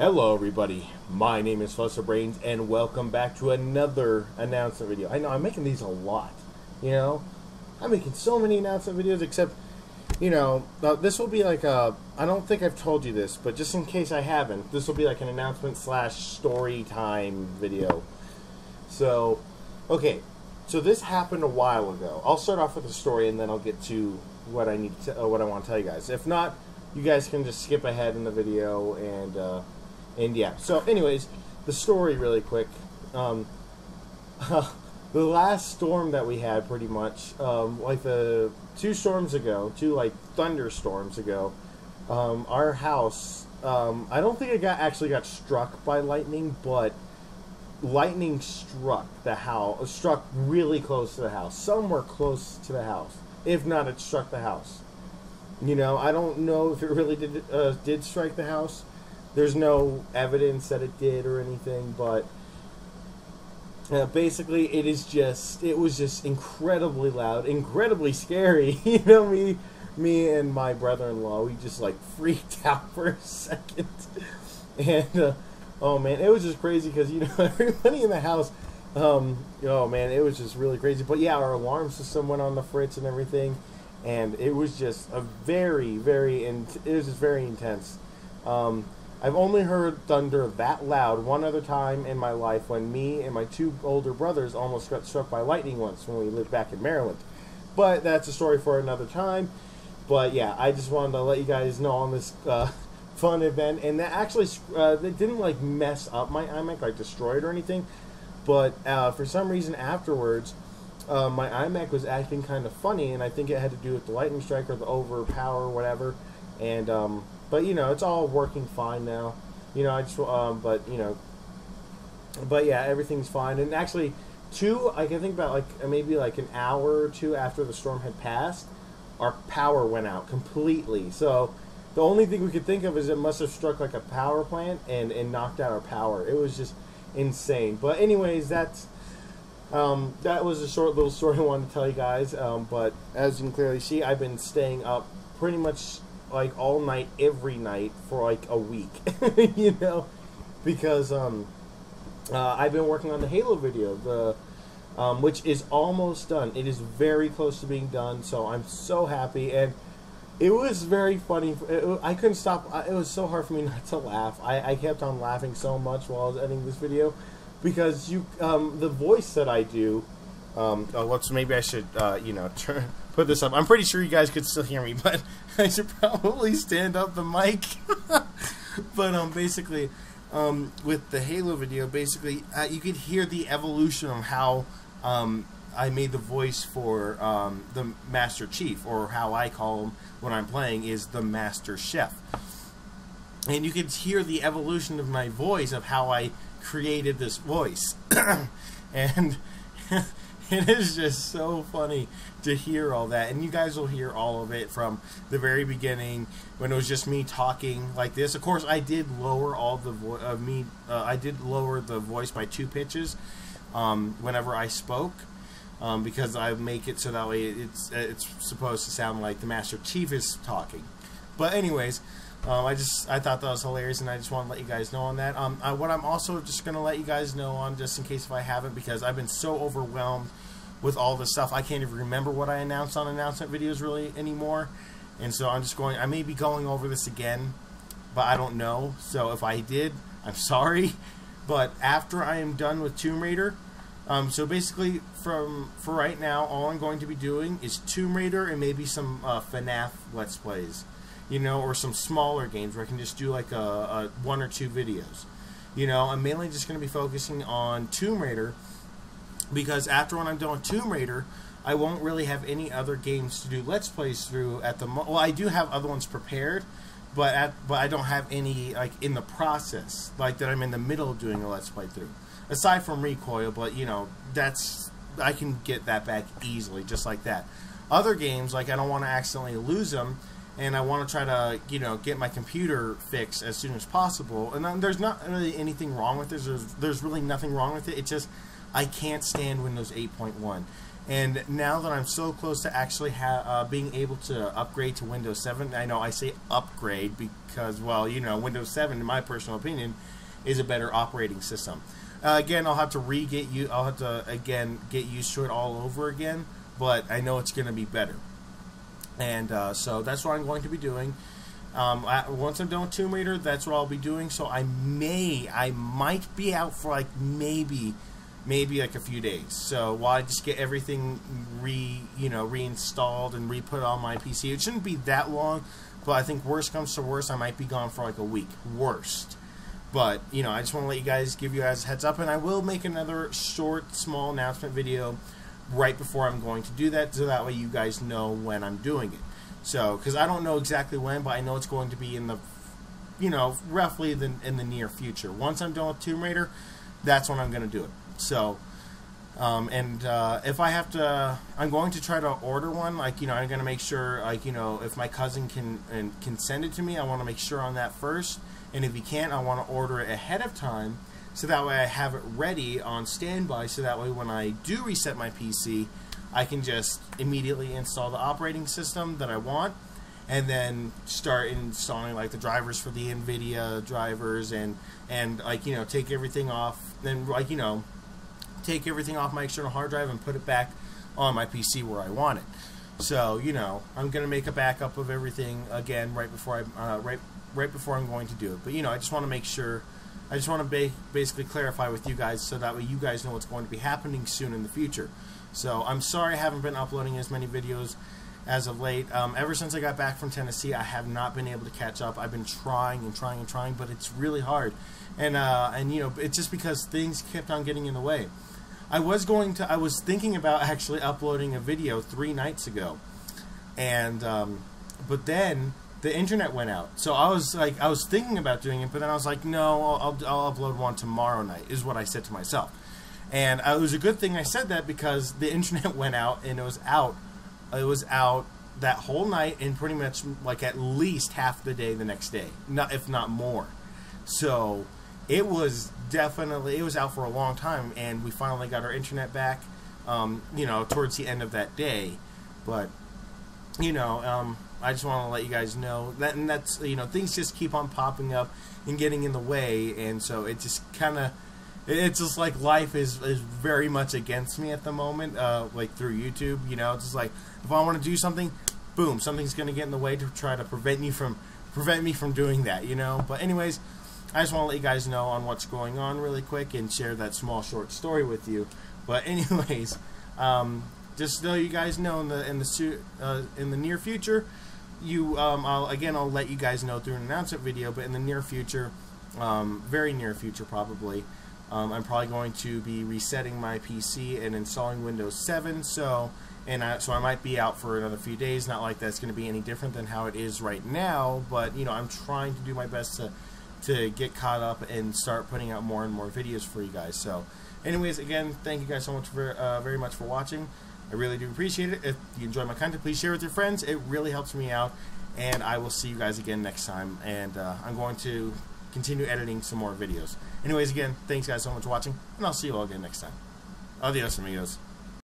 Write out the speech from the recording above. Hello everybody, my name is FuzzForBrains and welcome back to another announcement video. I know I'm making these a lot, you know, I'm making so many announcement videos, except, you know, this will be like a, I don't think I've told you this, but just in case I haven't, this will be like an announcement / story time video. So, okay, so this happened a while ago. I'll start off with a story and then I'll get to what I need to, what I want to tell you guys. If not, you guys can just skip ahead in the video and yeah, so anyways, the story really quick. The last storm that we had, pretty much, like the two thunderstorms ago, our house, I don't think it actually got struck by lightning, but lightning struck the house, struck really close to the house, somewhere close to the house. If not, it struck the house. You know, I don't know if it really did strike the house. There's no evidence that it did or anything, but basically it was just incredibly loud, incredibly scary. You know, me and my brother-in-law, we just like freaked out for a second, and oh man, it was just crazy because, you know, everybody in the house, oh man, it was just really crazy. But yeah, our alarm system went on the fritz and everything, and it was just a very intense. I've only heard thunder that loud one other time in my life, when me and my two older brothers almost got struck by lightning once when we lived back in Maryland. But that's a story for another time. But yeah, I just wanted to let you guys know on this fun event. And that actually, they didn't like mess up my iMac, like destroy it or anything. But for some reason afterwards, my iMac was acting kind of funny. And I think it had to do with the lightning strike or the overpower or whatever. And, but, you know, it's all working fine now. You know, I just, but yeah, everything's fine. And actually, like, I think about, like, maybe, like, an hour or two after the storm had passed, our power went out completely. So, the only thing we could think of is it must have struck, like, a power plant and knocked out our power. It was just insane. But anyways, that's, that was a short little story I wanted to tell you guys. But as you can clearly see, I've been staying up pretty much like all night, every night for like a week, you know, because I've been working on the Halo video, which is almost done. It is very close to being done, so I'm so happy. And it was very funny. I couldn't stop. It was so hard for me not to laugh. I kept on laughing so much while I was editing this video, because the voice that I do. Maybe I should, you know, put this up. I'm pretty sure you guys could still hear me, but I should probably stand up the mic. But, basically, with the Halo video, basically, you could hear the evolution of how, I made the voice for, the Master Chief, or how I call him when I'm playing is the Master Chef. And you could hear the evolution of my voice, of how I created this voice. And it is just so funny to hear all that, and you guys will hear all of it from the very beginning when it was just me talking like this. Of course, I did lower all the voice by 2 pitches whenever I spoke, because I make it so that way it's supposed to sound like the Master Chief is talking. But anyways, I thought that was hilarious, and I just want to let you guys know on that. What I'm also just going to let you guys know on, just in case if I haven't, because I've been so overwhelmed with all this stuff, I can't even remember what I announced on announcement videos really anymore. And so I'm just going, I may be going over this again, but I don't know. So if I did, I'm sorry. But after I am done with Tomb Raider, so basically for right now, all I'm going to be doing is Tomb Raider and maybe some FNAF Let's Plays. You know, or some smaller games where I can just do like a 1 or 2 videos. You know, I'm mainly just going to be focusing on Tomb Raider, because after when I'm done with Tomb Raider, I won't really have any other games to do Let's Plays through at the moment. Well, I do have other ones prepared, but I don't have any like in the process, like that I'm in the middle of doing a Let's Play through. Aside from Recoil, but you know, that's, I can get that back easily, just like that. Other games, like I don't want to accidentally lose them, and I want to try to, you know, get my computer fixed as soon as possible. And there's not really anything wrong with this. There's really nothing wrong with it. It's just I can't stand Windows 8.1. And now that I'm so close to actually being able to upgrade to Windows 7, I know I say upgrade because, well, you know, Windows 7, in my personal opinion, is a better operating system. Again, I'll have to get used to it all over again, but I know it's going to be better. And so that's what I'm going to be doing. Once I'm done with Tomb Raider, that's what I'll be doing. So I might be out for like maybe like a few days. So while I just get everything reinstalled and re-put on my PC, it shouldn't be that long. But I think worst comes to worst, I might be gone for like a week. Worst. But you know, I just want to give you guys a heads up, and I will make another short, small announcement video right before I'm going to do that, so that way you guys know when I'm doing it. So, because I don't know exactly when, but I know it's going to be in the, you know, roughly in the near future. Once I'm done with Tomb Raider, that's when I'm going to do it. So, if I have to, I'm going to try to order one. Like, you know, I'm going to make sure, like, you know, if my cousin can send it to me, I want to make sure on that first. And if he can't, I want to order it ahead of time, so that way I have it ready on standby. So that way when I do reset my PC, I can just immediately install the operating system that I want, and then start installing like the drivers for the NVIDIA drivers, and like, you know, take everything off, then like, you know, take everything off my external hard drive and put it back on my PC where I want it. So, you know, I'm gonna make a backup of everything again right before I right before I'm going to do it. But you know, I just want to make sure, I just want to basically clarify with you guys, so that way you guys know what's going to be happening soon in the future. So I'm sorry I haven't been uploading as many videos as of late. Ever since I got back from Tennessee, I have not been able to catch up. I've been trying, but it's really hard. And you know, it's just because things kept on getting in the way. I was thinking about actually uploading a video 3 nights ago, and but then the internet went out. So I was thinking about doing it, but then I was like, no, I'll upload one tomorrow night, is what I said to myself. And it was a good thing I said that, because the internet went out, and it was out that whole night, and pretty much like at least half the day the next day, if not more. So it was out for a long time, and we finally got our internet back, you know, towards the end of that day. But you know, I just want to let you guys know that, and that's, you know, things just keep on popping up and getting in the way, and so it just kind of, it's just like life is very much against me at the moment, like through YouTube, you know. It's just like, if I want to do something, boom, something's going to get in the way to try to prevent me from doing that, you know. But anyways, I just want to let you guys know on what's going on really quick, and share that small short story with you. But anyways, just so you guys know, in the near future, I'll let you guys know through an announcement video, but in the near future, very near future probably, I'm probably going to be resetting my PC and installing Windows 7, so I might be out for another few days. Not like that's going to be any different than how it is right now, but you know, I'm trying to do my best to get caught up and start putting out more and more videos for you guys. So, anyways, again, thank you guys so much for very much for watching. I really do appreciate it. If you enjoy my content, please share it with your friends. It really helps me out, and I will see you guys again next time. And I'm going to continue editing some more videos. Anyways, again, thanks guys so much for watching, and I'll see you all again next time. Adios, amigos.